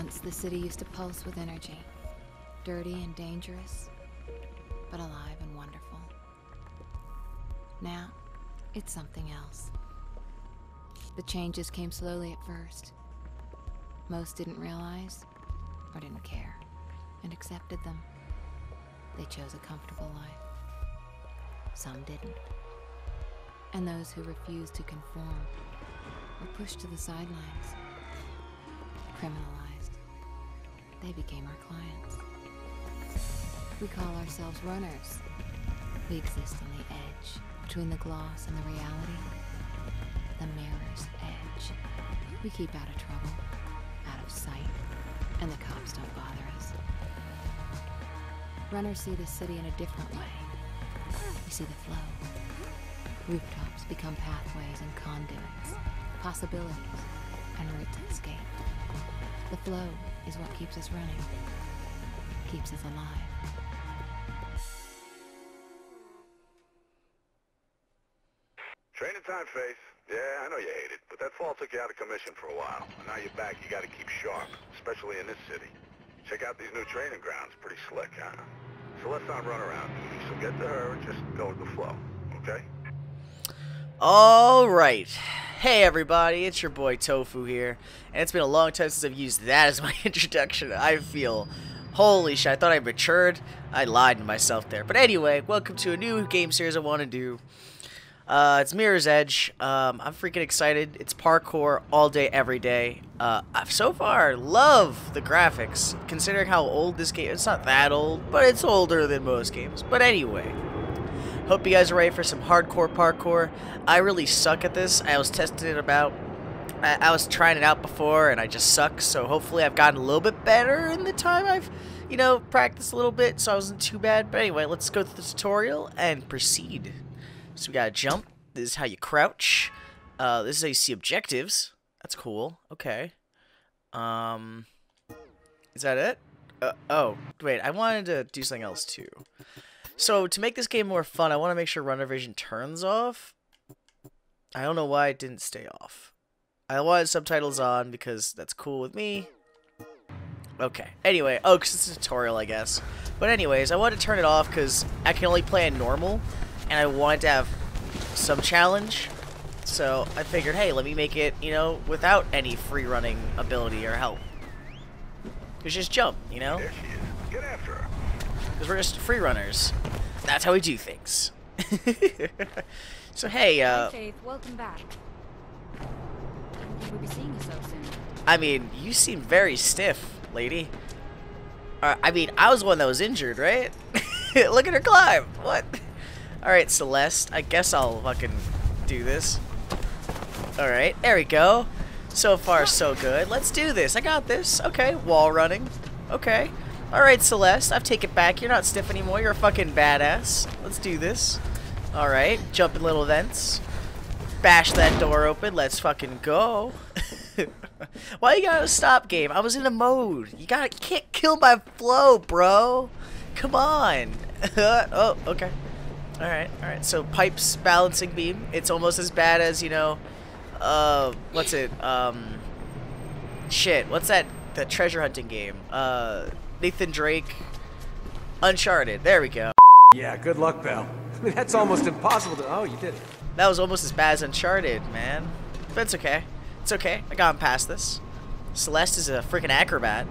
Once the city used to pulse with energy, dirty and dangerous, but alive and wonderful. Now, it's something else. The changes came slowly at first. Most didn't realize, or didn't care, and accepted them. They chose a comfortable life. Some didn't. And those who refused to conform were pushed to the sidelines, criminalized. They became our clients. We call ourselves runners. We exist on the edge, between the gloss and the reality, the mirror's edge. We keep out of trouble, out of sight, and the cops don't bother us. Runners see the city in a different way. We see the flow. Rooftops become pathways and conduits, possibilities, and routes of escape. The flow is what keeps us running, keeps us alive. Training time, Faith. Yeah, I know you hate it, but that fall took you out of commission for a while. And now you're back, you gotta keep sharp, especially in this city. Check out these new training grounds, pretty slick, huh? So let's not run around duty, so get to her and just go with the flow, okay? Alright. Hey everybody, it's your boy Tofu here, and it's been a long time since I've used that as my introduction. I feel, holy shit, I thought I matured. I lied to myself there. But anyway, welcome to a new game series I want to do. It's Mirror's Edge. I'm freaking excited. It's parkour all day, every day. I've so far love the graphics, considering how old this game is. It's not that old, but it's older than most games. But anyway, hope you guys are ready for some hardcore parkour. I really suck at this. I was testing it about. I was trying it out before, and I just suck. So hopefully I've gotten a little bit better in the time I've, you know, practiced a little bit, so I wasn't too bad. But anyway, let's go through the tutorial and proceed. So we gotta jump. This is how you crouch. This is how you see objectives. That's cool. Okay. Is that it? Oh, wait. I wanted to do something else too. So, to make this game more fun, I want to make sure runner vision turns off. I don't know why it didn't stay off. I wanted subtitles on because that's cool with me. Okay. Anyway, oh, because it's a tutorial, I guess. But anyways, I wanted to turn it off because I can only play in normal, and I wanted to have some challenge. So, I figured, hey, let me make it, you know, without any free running ability or help. It's just jump, you know? There she is. Get after her. Because we're just free runners. That's how we do things. So hey, Hi, Faith, welcome back. We'll be seeing you so soon. I mean, you seem very stiff, lady. I mean, I was the one that was injured, right? Look at her climb. What? All right, Celeste. I guess I'll fucking do this. All right, there we go. So far, so good. Let's do this. I got this. Okay, wall running. Okay. Alright, Celeste, I've taken it back. You're not stiff anymore. You're a fucking badass. Let's do this. Alright, jump in little vents. Bash that door open. Let's fucking go. Why you gotta stop, game? I was in a mode. You can't kill my flow, bro. Come on. Oh, okay. Alright, alright. So, pipes, balancing beam. It's almost as bad as, you know, what's it? Shit, what's that? The treasure hunting game. Nathan Drake, Uncharted. There we go. Yeah, good luck, pal. I mean, that's almost impossible to. Oh, you did it. That was almost as bad as Uncharted, man. But it's okay. It's okay. I got him past this. Celeste is a freaking acrobat.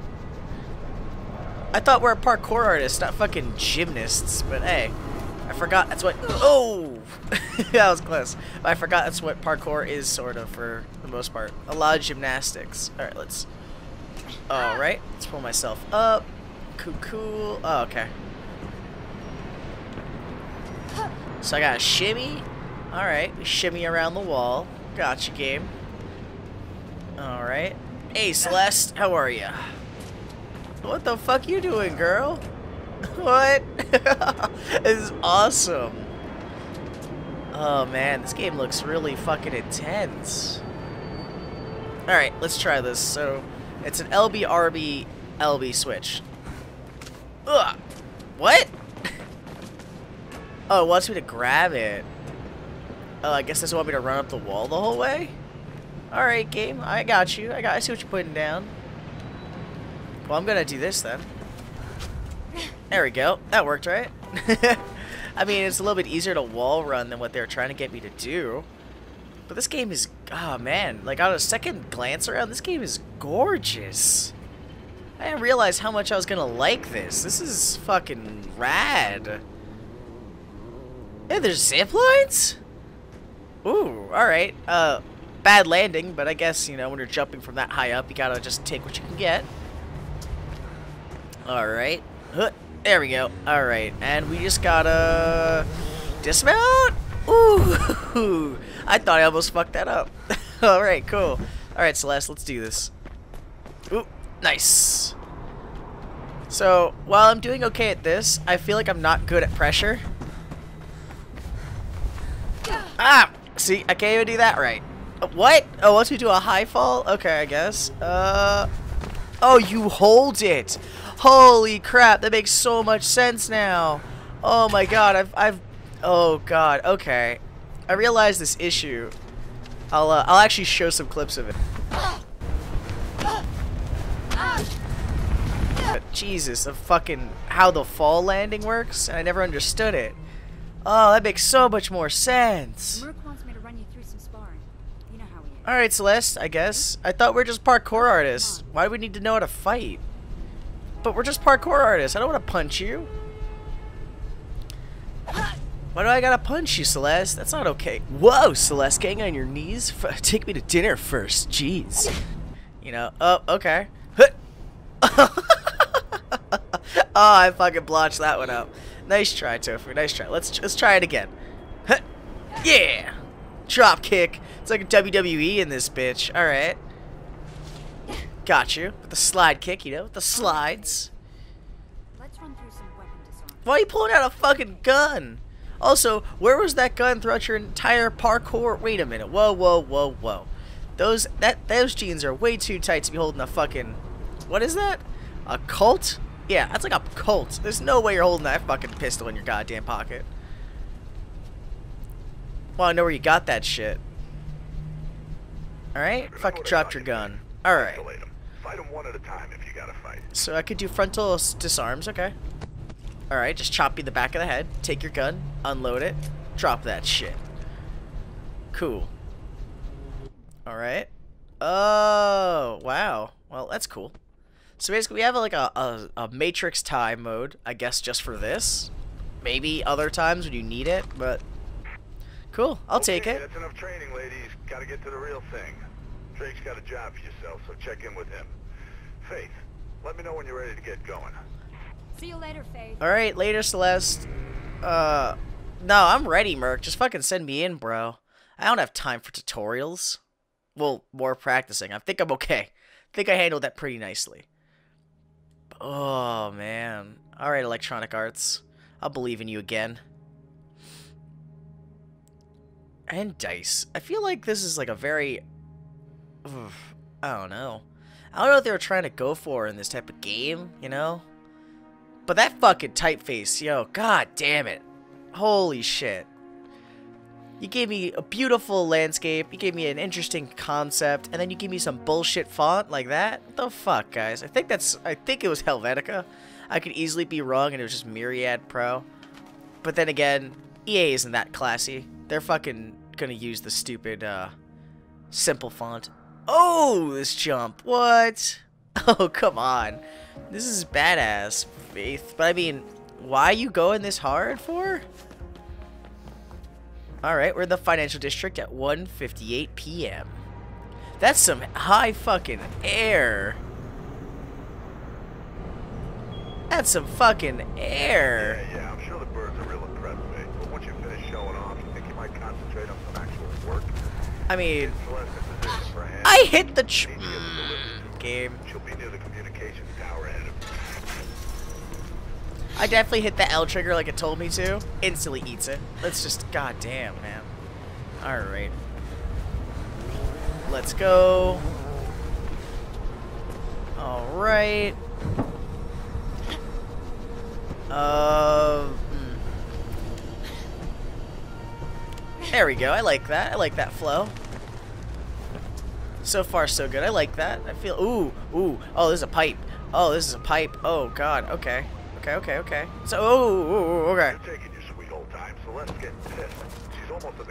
I thought we're a parkour artist, not fucking gymnasts. But hey, I forgot that's what. Oh, that was close. I forgot that's what parkour is, sort of, for the most part. A lot of gymnastics. All right, let's. All right, let's pull myself up. Cool. Oh, okay. So I got a shimmy. All right, we shimmy around the wall. Gotcha, game. All right. Hey, Celeste, how are ya? What the fuck you doing, girl? What? This is awesome. Oh man, this game looks really fucking intense. All right, let's try this. So. It's an LB, RB, LB switch. Ugh! What? Oh, it wants me to grab it. Oh, I guess it doesn't want me to run up the wall the whole way? Alright, game. I got you. I see what you're putting down. Well, I'm gonna do this then. There we go. That worked, right? I mean, it's a little bit easier to wall run than what they were trying to get me to do. But this game is... Oh, man. Like, on a second glance around, this game is gorgeous. I didn't realize how much I was gonna like this. This is fucking rad. Yeah, there's zip lines? Ooh, alright. Bad landing, but I guess, you know, when you're jumping from that high up, you gotta just take what you can get. Alright. There we go. Alright, and we just gotta... dismount? Ooh! I thought I almost fucked that up. Alright, cool. Alright, Celeste, let's do this. Ooh, nice. So, while I'm doing okay at this, I feel like I'm not good at pressure. Ah! See, I can't even do that right. What? Oh, once we do a high fall? Okay, I guess. Oh, you hold it! Holy crap, that makes so much sense now! Oh my god, oh god, okay. I realize this issue. I'll actually show some clips of it. But Jesus, the fucking... how the fall landing works? I never understood it. Oh, that makes so much more sense. Merc wants me to run you through some sparring. You know how he is. Alright, Celeste, I guess. I thought we were just parkour artists. Why do we need to know how to fight? But we're just parkour artists. I don't want to punch you. Why do I gotta punch you, Celeste? That's not okay. Whoa, Celeste, getting on your knees? Take me to dinner first. Jeez. You know, oh, okay. Oh, I fucking blotched that one up. Nice try, Tofu. Nice try. Let's try it again. Huh. Yeah! Drop kick. It's like a WWE in this bitch. Alright. Got you. With the slide kick, you know? With the slides. Let's run through some weapon disarm. Why are you pulling out a fucking gun? Also, where was that gun throughout your entire parkour? Wait a minute. Whoa, whoa, whoa, whoa. Those jeans are way too tight to be holding a fucking... What is that? A Colt? Yeah, that's like a Colt. There's no way you're holding that fucking pistol in your goddamn pocket. Well, I know where you got that shit. Alright, fucking dropped your gun. Alright. Fight them one at a time if you gotta fight. So I could do frontal disarms, okay. Alright, just chop you the back of the head. Take your gun, unload it, drop that shit. Cool. Alright. Oh, wow. Well, that's cool. So basically we have like a matrix tie mode, I guess just for this. Maybe other times when you need it, but cool, I'll take it. That's enough training, ladies. Gotta get to the real thing. Drake's got a job for yourself, so check in with him. Faith, let me know when you're ready to get going. See you later, Faith. Alright, later, Celeste. No, I'm ready, Merc. Just fucking send me in, bro. I don't have time for tutorials. Well, more practicing. I think I'm okay. I think I handled that pretty nicely. Oh, man. Alright, Electronic Arts. I'll believe in you again. And DICE. I feel like this is like a very... I don't know. I don't know what they were trying to go for in this type of game, you know? But that fucking typeface, yo, god damn it. Holy shit. You gave me a beautiful landscape, you gave me an interesting concept, and then you gave me some bullshit font like that? What the fuck, guys? I think it was Helvetica. I could easily be wrong and it was just Myriad Pro. But then again, EA isn't that classy. They're fucking gonna use the stupid, simple font. Oh, this jump. What? Oh, come on. This is badass, Faith. But I mean, why are you going this hard for? Alright, we're in the financial district at 1:58 p.m. That's some high fucking air. That's some fucking air. Yeah, I'm sure the birds are real impressed, mate. But once you finish showing off, you think you might concentrate on some actual work? I mean, I hit the game. She'll be near the communications tower ahead of me. I definitely hit the L trigger like it told me to. Instantly eats it. Let's just, goddamn, man. Alright. Let's go. Alright. There we go. I like that. I like that flow. So far, so good. I like that. I feel... Ooh. Ooh. Oh, there's a pipe. Oh, this is a pipe. Oh God. Okay. Okay. Okay. Okay. So. Oh. Okay.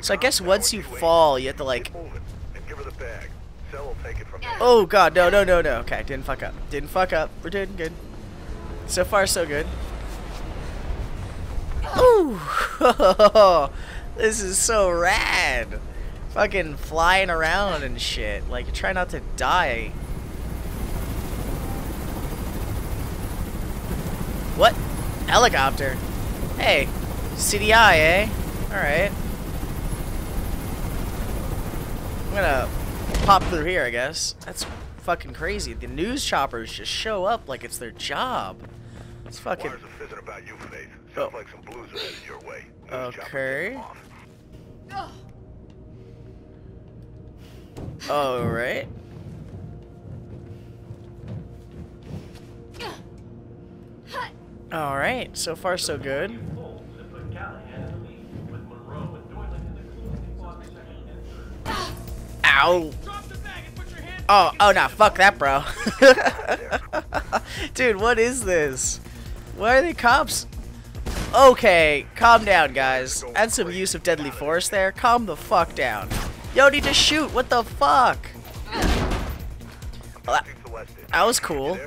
So I guess once you fall, you have to like. Oh God. No. No. No. No. Okay. Didn't fuck up. Didn't fuck up. We're doing good. So far, so good. Oh. This is so rad. Fucking flying around and shit. Like, try not to die. What? Helicopter? Hey, CDI, eh? Alright. I'm gonna pop through here, I guess. That's fucking crazy. The news choppers just show up like it's their job. It's fucking. Wires are fizzing about you, Faith. Sounds like some blues are headed your way. Okay. Alright. Alright, so far so good. Ow. Oh, oh nah, fuck that, bro. Dude, what is this? Why are they cops? Okay, calm down, guys. That's some use of deadly force there. Calm the fuck down. You don't need to shoot. What the fuck? Well, that was cool.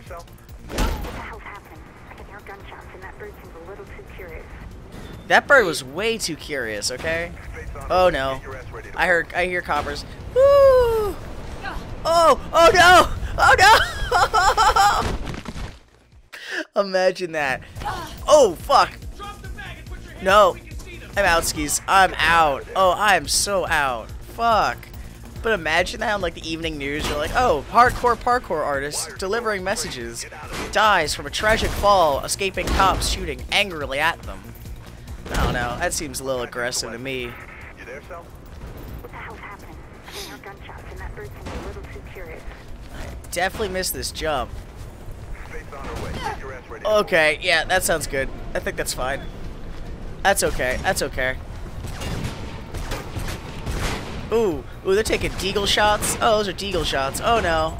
That bird was way too curious. Okay. Oh no. I hear coppers. Woo! Oh! Oh no! Oh no! Imagine that. Oh fuck! No. I'm out, skis. I'm out. Oh, I am so out. Fuck. But imagine that on like the evening news, you're like, oh, hardcore parkour artist delivering messages dies from a tragic fall, escaping cops shooting angrily at them. I don't know, that seems a little aggressive to me. You there, Sal? What the hell's happening? I heard gunshots and that bird seemed a little too curious. I definitely missed this jump. Okay, yeah, that sounds good. I think that's fine. That's okay, that's okay. Ooh, ooh, they're taking deagle shots. Oh, those are deagle shots. Oh no.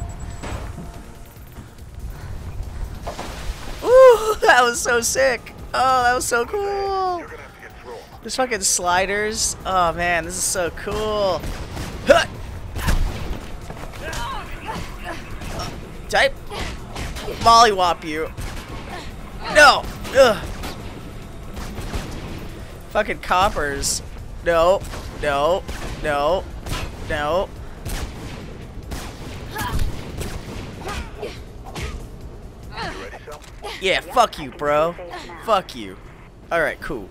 Ooh, that was so sick. Oh, that was so cool. There's fucking sliders. Oh man, this is so cool. Huh. Type mollywop you. No. Ugh. Fucking coppers. No. No. No, no. Yeah, fuck you, bro. Fuck you. Alright, cool.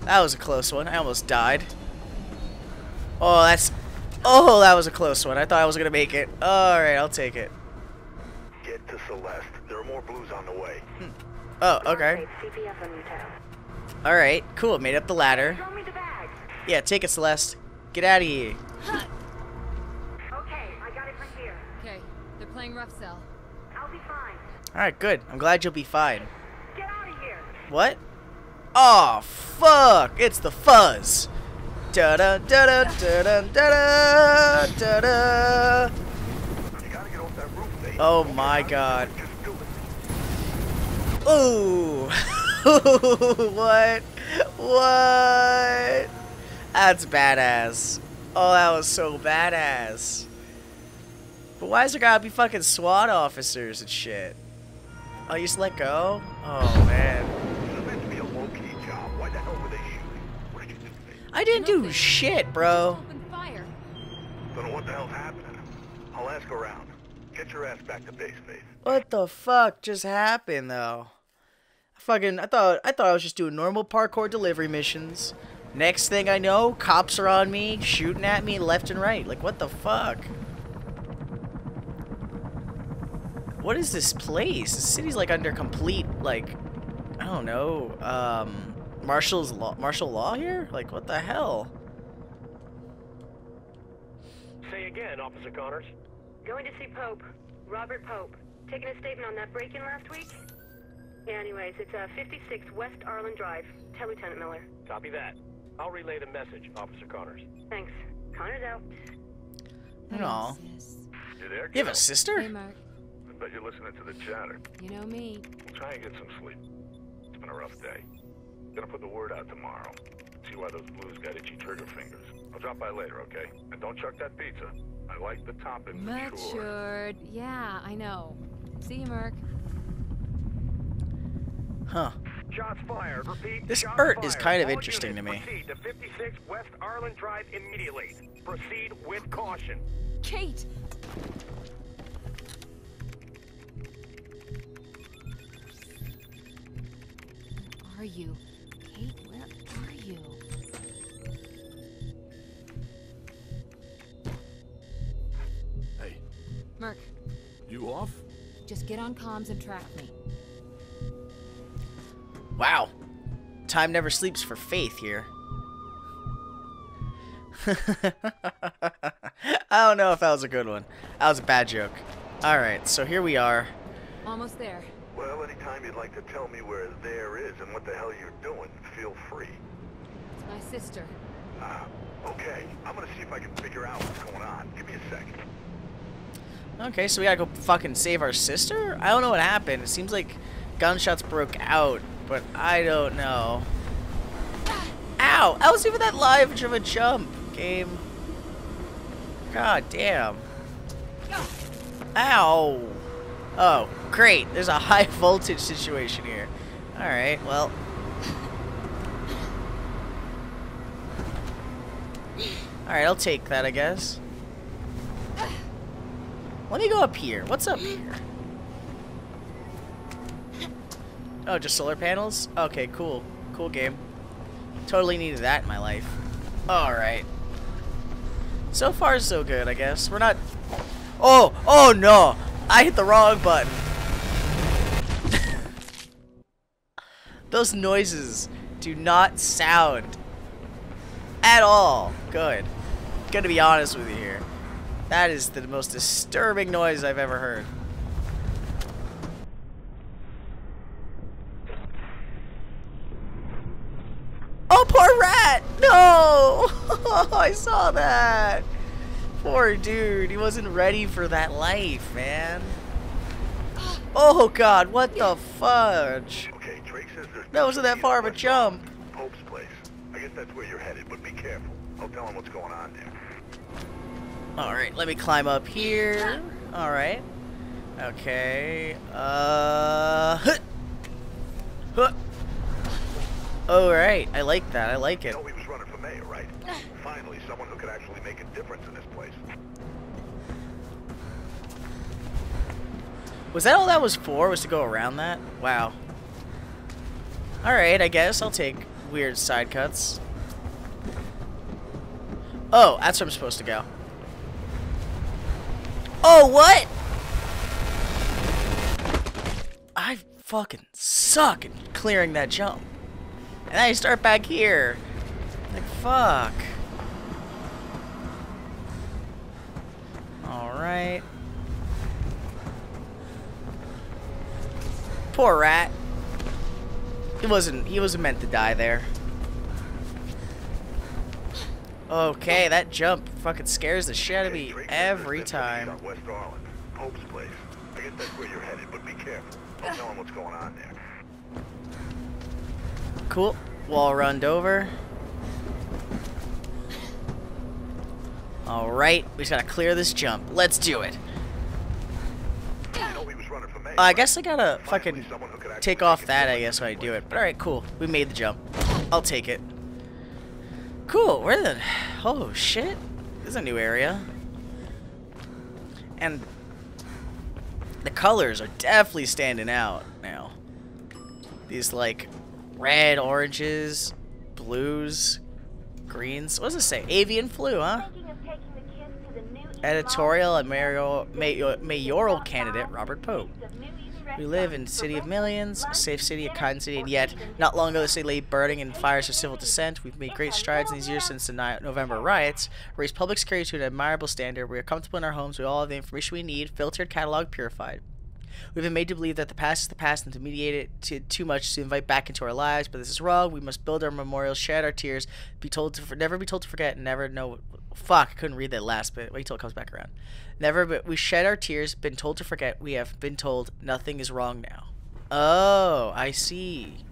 That was a close one. I almost died. Oh, that's... Oh, that was a close one. I thought I was gonna make it. Alright, I'll take it. Get to Celeste. There are more blues on the way. Oh, okay. Alright, cool. Made up the ladder. Yeah, take it, Celeste. Get out of here. Huh. Okay, I got it from here. Okay, they're playing rough, Cell. I'll be fine. Alright, good. I'm glad you'll be fine. Get out of here. What? Oh, fuck. It's the fuzz. Da da da da da da da da da. You gotta get off that roof, babe. Oh my God. Ooh. What? What? That's badass. Oh, that was so badass. But why is there gotta be fucking SWAT officers and shit? Oh, you just let go? Oh, man. I didn't do shit, bro. Don't know what the hell's happening. I'll ask around. Get your ass back to base, Faith. What the fuck just happened, though? Fucking, I thought I was just doing normal parkour delivery missions. Next thing I know, cops are on me, shooting at me left and right. Like, what the fuck? What is this place? The city's like under complete, like, I don't know, martial law here? Like, what the hell? Say again, Officer Connors. Going to see Pope, Robert Pope. Taking a statement on that break-in last week? Yeah, anyways, it's 56 West Arlen Drive. Tell Lieutenant Miller. Copy that. I'll relay the message, Officer Connors. Thanks. Connors out. No. You have a sister? Hey, Merc. Bet you're listening to the chatter. You know me. We'll try and get some sleep. It's been a rough day. Gonna put the word out tomorrow. See why those blues got itchy trigger fingers. I'll drop by later, okay? And don't chuck that pizza. I like the topping. Matured. Yeah, I know. See you, Merc. Huh. Shots fired. Repeat. This art is kind of interesting to me. Proceed to 56 West Arlen Drive immediately. Proceed with caution. Kate. Where are you? Kate, where are you? Hey. Merc. You off? Just get on comms and track me. Wow. Time never sleeps for Faith here. I don't know if that was a good one. That was a bad joke. Alright, so here we are. Almost there. Well, anytime you'd like to tell me where there is and what the hell you're doing, feel free. It's my sister. Okay. I'm gonna see if I can figure out what's going on. Give me a second. Okay, so we gotta go fucking save our sister? I don't know what happened. It seems like gunshots broke out, but I don't know. Ow! I was even that live of a jump game. God damn. Ow! Oh, great. There's a high voltage situation here. Alright, well. Alright, I'll take that, I guess. Let me go up here. What's up here? Oh, just solar panels? Okay, cool. Cool game. Totally needed that in my life. Alright. So far, so good, I guess. We're not... Oh! Oh, no! I hit the wrong button. Those noises do not sound at all good. I'm gonna be honest with you here. That is the most disturbing noise I've ever heard. Oh, poor rat! No! I saw that! Poor dude, he wasn't ready for that life, man. Oh god, what the fudge? Okay, Drake says that wasn't that far of a jump. Pope's place. I guess that's where you're headed, but be careful. I'll tell him what's going on there. Alright, let me climb up here. Alright. Okay. Huh. Huh. Alright, I like that, I like it. He was running for mayor, right? Finally, someone who could actually make a difference in this place. Was that all that was for? Was to go around that? Wow. Alright, I guess I'll take weird side cuts. Oh, that's where I'm supposed to go. Oh, what? I fucking suck at clearing that jump. And I start back here. Like, fuck. Alright. Poor rat. He wasn't meant to die there. Okay, that jump fucking scares the shit out of me every time. West Arlen, Pope's place. I guess that's where you're headed, but be careful. I'll tell him what's going on there. Cool. Wall runned over. Alright, we just gotta clear this jump. Let's do it. I guess I gotta fucking take off that, I guess, when I do it. But alright, cool. We made the jump. I'll take it. Cool, where the... Oh, shit. This is a new area. And the colors are definitely standing out now. These, like... Red, oranges, blues, greens. What does it say? Avian flu, huh? Editorial and mayoral candidate Robert Pope. We live in the city of millions, a safe city, a kind city, and yet, not long ago the city lay burning in fires of civil dissent. We've made great strides in these years since the November riots, raised public security to an admirable standard. We are comfortable in our homes. We all have the information we need, filtered, cataloged, purified. We've been made to believe that the past is the past and to mediate it too much to invite back into our lives, but this is wrong. We must build our memorials, shed our tears, never be told to forget, and never know. Fuck, I couldn't read that last bit. Wait till it comes back around. Never, but we shed our tears, been told to forget. We have been told nothing is wrong now. Oh, I see.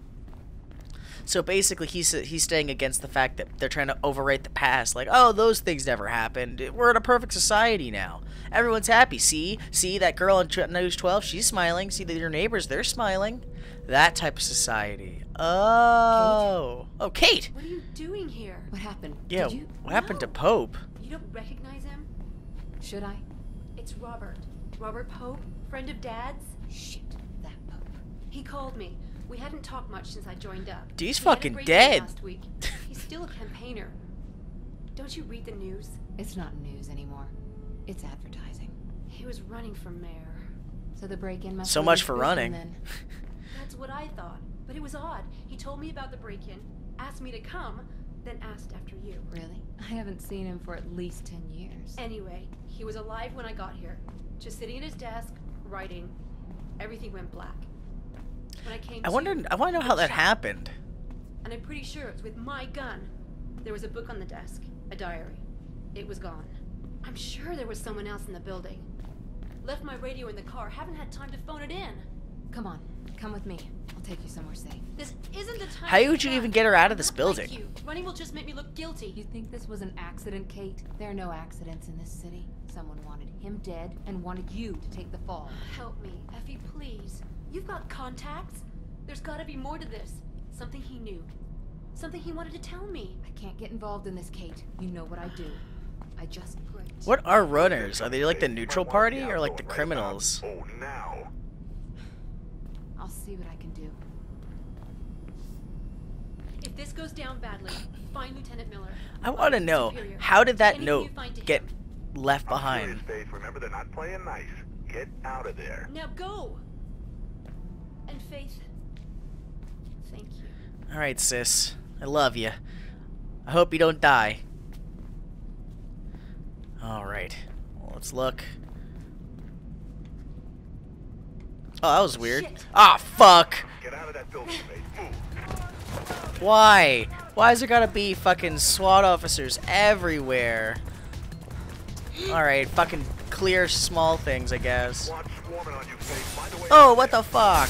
So basically, he's staying against the fact that they're trying to overwrite the past. Like, oh, those things never happened. We're in a perfect society now. Everyone's happy. See that girl on News 12? She's smiling. See that your neighbors? They're smiling. That type of society. Oh. Kate? Oh, Kate. What are you doing here? What happened? Yeah. What happened to Pope? You don't recognize him? Should I? It's Robert. Robert Pope, friend of Dad's. Shit. He called me. We hadn't talked much since I joined up. Dude's fucking dead. Last week. He's still a campaigner. Don't you read the news? It's not news anymore. It's advertising. He was running for mayor. So the break-in must so much for running. Then. That's what I thought. But it was odd. He told me about the break-in, asked me to come, then asked after you. Really? I haven't seen him for at least 10 years. Anyway, he was alive when I got here. Just sitting at his desk, writing. Everything went black. I want to know how that happened. And I'm pretty sure it's with my gun. There was a book on the desk, a diary. It was gone. I'm sure there was someone else in the building. Left my radio in the car. Haven't had time to phone it in. Come on, come with me. I'll take you somewhere safe. This isn't the time. How would you even get her out of this building? Running will just make me look guilty. You think this was an accident, Kate? There are no accidents in this city. Someone wanted him dead and wanted you to take the fall. Help me, Effie, please. You've got contacts. There's got to be more to this. Something he knew. Something he wanted to tell me. I can't get involved in this, Kate. You know what I do. I just quit. What are runners? Are they like the neutral party or like the criminals? Oh, now. I'll see what I can do. If this goes down badly, find Lieutenant Miller. I want to know, how did that note get left behind? Remember, they're not playing nice. Get out of there. Now go. And Faith, thank you. All right, sis. I love you. I hope you don't die. All right. Well, let's look. Oh, that was weird. Ah, oh, fuck. Get out of that building, mate. Why? Why is there gotta be fucking SWAT officers everywhere? All right, fucking clear small things, I guess. Oh, what the fuck?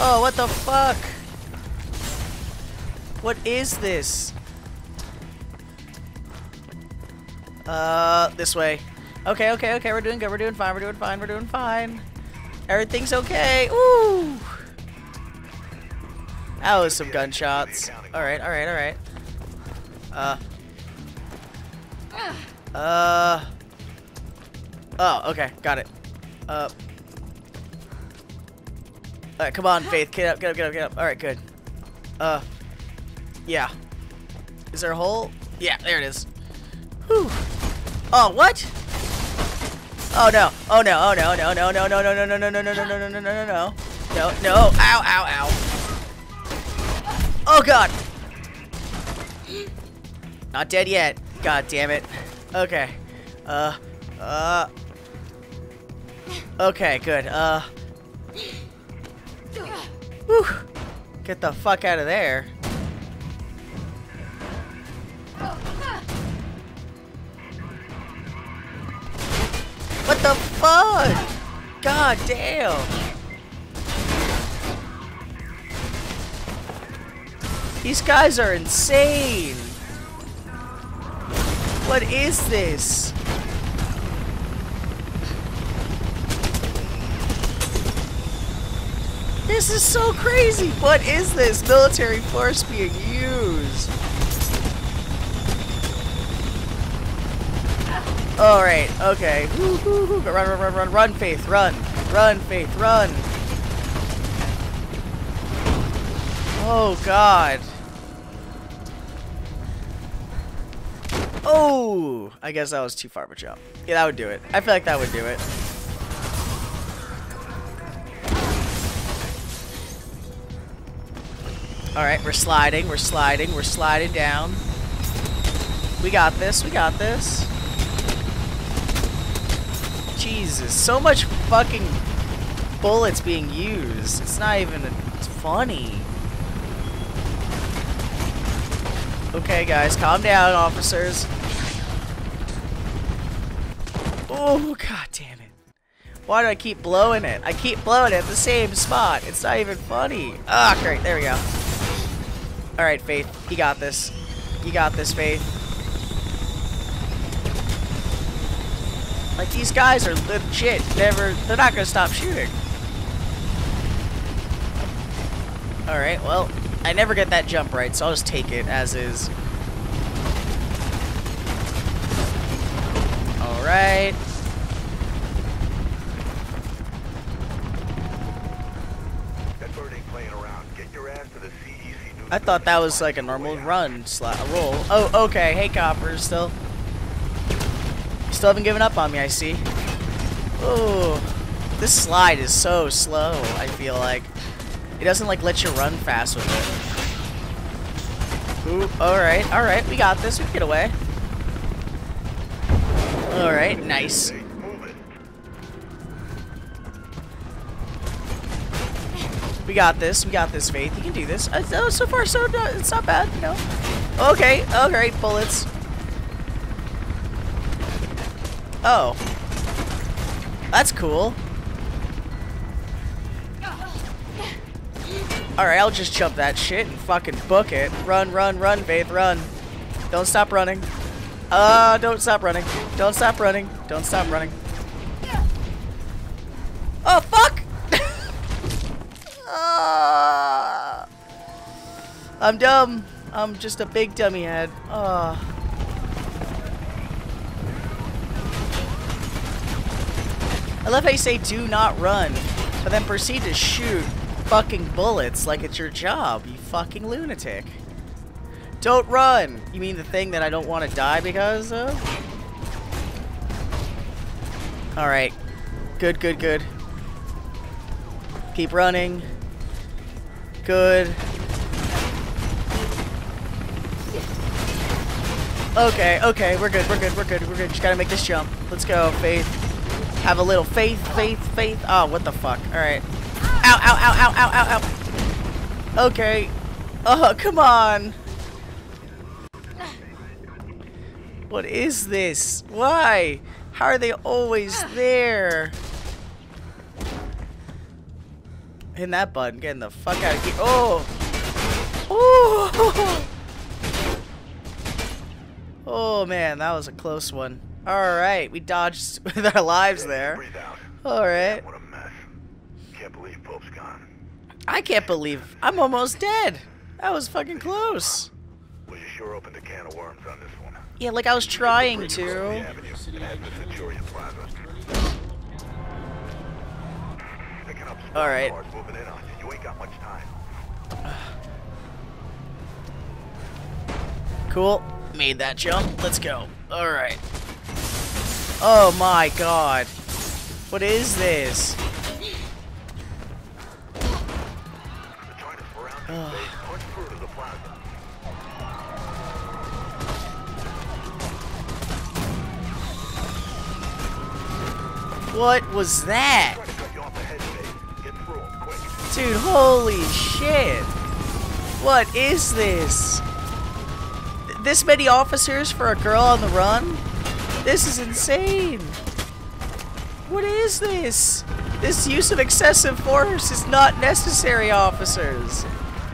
Oh, what the fuck? What is this? This way. Okay, okay, okay, we're doing good, we're doing fine, we're doing fine, we're doing fine. Everything's okay. Ooh! That was some gunshots. Alright, alright, alright. Oh, okay, got it. Alright, come on, Faith, get up, get up, get up, get up. Alright, good. Yeah. Is there a hole? Yeah, there it is. Whew. Oh, what? Oh no. Oh no, oh no, no, no, no, no, no, no, no, no, no, no, no, no, no, no, no, no. No, no. Ow, ow, ow. Oh god. Not dead yet. God damn it. Okay. Okay, good. Whew. Get the fuck out of there. What the fuck? God damn. These guys are insane. What is this? This is so crazy! What is this? Military force being used. Alright, okay. Run, run, run, run, run, Faith, run. Run, Faith, run. Oh, God. Oh! I guess that was too far of a jump. Yeah, that would do it. I feel like that would do it. Alright, we're sliding, we're sliding, we're sliding down. We got this, we got this. Jesus, so much fucking bullets being used. It's not even funny. Okay, guys, calm down, officers. Oh, god damn it. Why do I keep blowing it? I keep blowing it at the same spot. It's not even funny. Ah, oh, great. There we go. Alright, Faith. You got this. You got this, Faith. Like, these guys are legit. They're not gonna stop shooting. Alright, well, I never get that jump right, so I'll just take it as is. Alright. I thought that was like a normal run slot roll. Oh, okay. Hey, coppers, still haven't given up on me. I see. Oh, this slide is so slow. I feel like it doesn't like let you run fast with it. Ooh, all right, we got this. We can get away. All right, nice. We got this. We got this, Faith. You can do this. So far, so not, it's not bad. You know. Okay. All right. Bullets. Oh. That's cool. All right. I'll just jump that shit and fucking book it. Run, run, run, Faith, run. Don't stop running. Don't stop running. Don't stop running. Don't stop running. Oh fuck! I'm dumb. I'm just a big dummy head. I love how you say do not run, but then proceed to shoot fucking bullets like it's your job, you fucking lunatic. Don't run! You mean the thing that I don't want to die because of? Alright. Good, good, good. Keep running. Good. Okay, okay, we're good, we're good, we're good, we're good. Just gotta make this jump. Let's go, Faith. Have a little faith, faith, faith. Oh, what the fuck? Alright. Ow, ow, ow, ow, ow, ow, ow. Okay. Oh, come on. What is this? Why? How are they always there? Hitting that button, getting the fuck out of here. Oh! Oh! Oh man, that was a close one. Alright, we dodged with our lives there. Alright. What a mess. Can't believe Pope's gone. I can't believe I'm almost dead. That was fucking close. Well, you sure opened a can of worms on this one. Yeah, like I was trying to. Alright. Cool. Made that jump. Let's go. All right. Oh my god. What is this? What was that? Dude, holy shit. What is this? This many officers for a girl on the run? This is insane. What is this? This use of excessive force is not necessary, officers.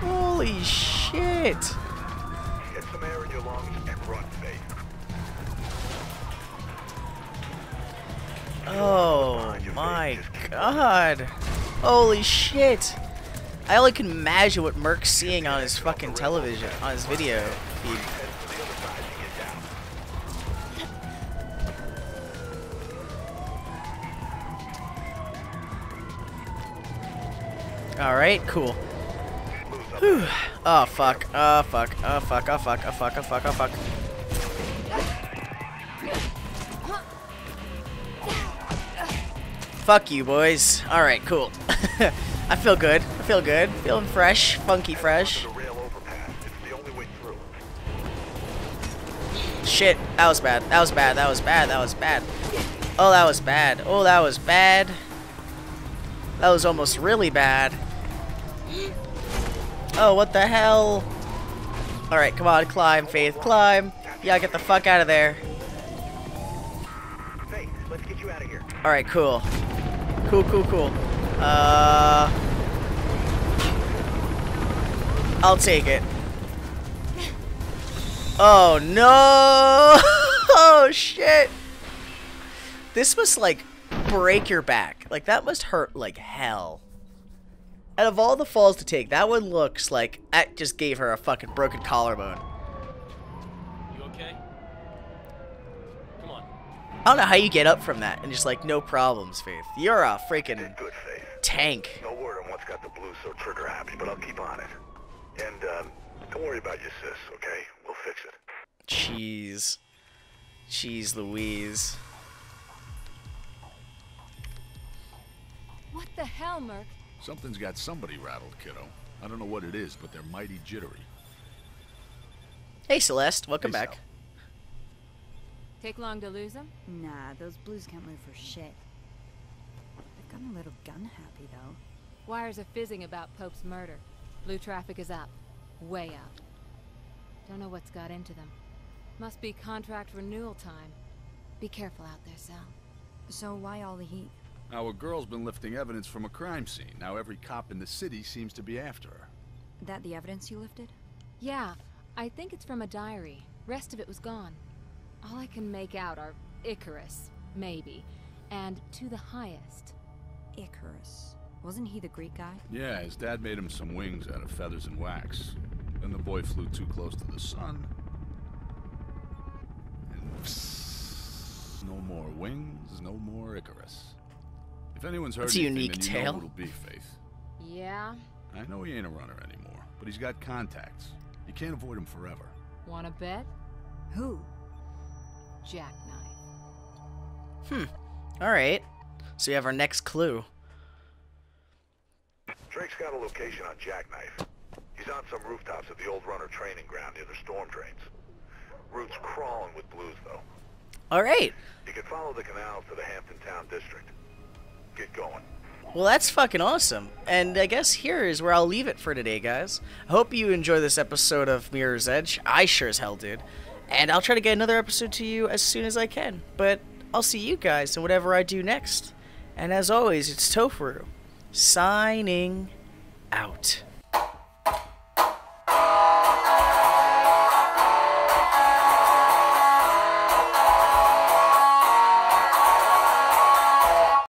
Holy shit. Get some air in your lungs and run, Faith. Oh my god. Holy shit. I only can imagine what Merc's seeing on his fucking television, on his video feed. Alright, cool. Whew. Oh fuck, oh fuck, oh fuck, oh fuck, oh fuck, oh fuck, oh fuck. Fuck you, boys. Alright, cool. I feel good. I feel good. Feeling fresh. Funky fresh. Shit, that was bad. That was bad. That was bad. That was bad. Oh, that was bad. Oh, that was bad. That was almost really bad. Oh, what the hell? Alright, come on, climb, Faith, climb. Yeah, get the fuck out of there. Faith, let's get you out of here. Alright, cool. Cool, cool, cool. I'll take it. Oh, no! Oh, shit! This must, like, break your back. Like, that must hurt like hell. Out of all the falls to take, that one looks like that just gave her a fucking broken collarbone. You okay? Come on. I don't know how you get up from that and just like no problems, Faith. You're a freaking good, Faith. Tank. No word on what's got the blues so trigger happy, but I'll keep on it. And don't worry about your sis, okay? We'll fix it. Jeez. Jeez Louise. What the hell, Merc? Something's got somebody rattled, kiddo. I don't know what it is, but they're mighty jittery. Hey, Celeste. Welcome back. Sal. Take long to lose them? Nah, those blues can't move for shit. They've gotten a little gun-happy, though. Wires are fizzing about Pope's murder. Blue traffic is up. Way up. Don't know what's got into them. Must be contract renewal time. Be careful out there, Sal. So why all the heat? Our girl's been lifting evidence from a crime scene. Now every cop in the city seems to be after her. That the evidence you lifted? Yeah, I think it's from a diary. Rest of it was gone. All I can make out are Icarus, maybe, and to the highest. Icarus? Wasn't he the Greek guy? Yeah, his dad made him some wings out of feathers and wax. Then the boy flew too close to the sun. And psst, no more wings, no more Icarus. If anyone's heard anything, unique then you know who'll be, Faith. Yeah? I know he ain't a runner anymore, but he's got contacts. You can't avoid him forever. Wanna bet? Who? Jackknife. Hmm. Alright. So we have our next clue. Drake's got a location on Jackknife. He's on some rooftops at the old runner training ground near the storm drains. Route's crawling with blues, though. Alright. You can follow the canal to the Hampton Town District. Get going. Well, that's fucking awesome. And I guess here is where I'll leave it for today, guys. I hope you enjoy this episode of Mirror's Edge. I sure as hell did. And I'll try to get another episode to you as soon as I can. But I'll see you guys in whatever I do next. And as always, it's Tofu signing out.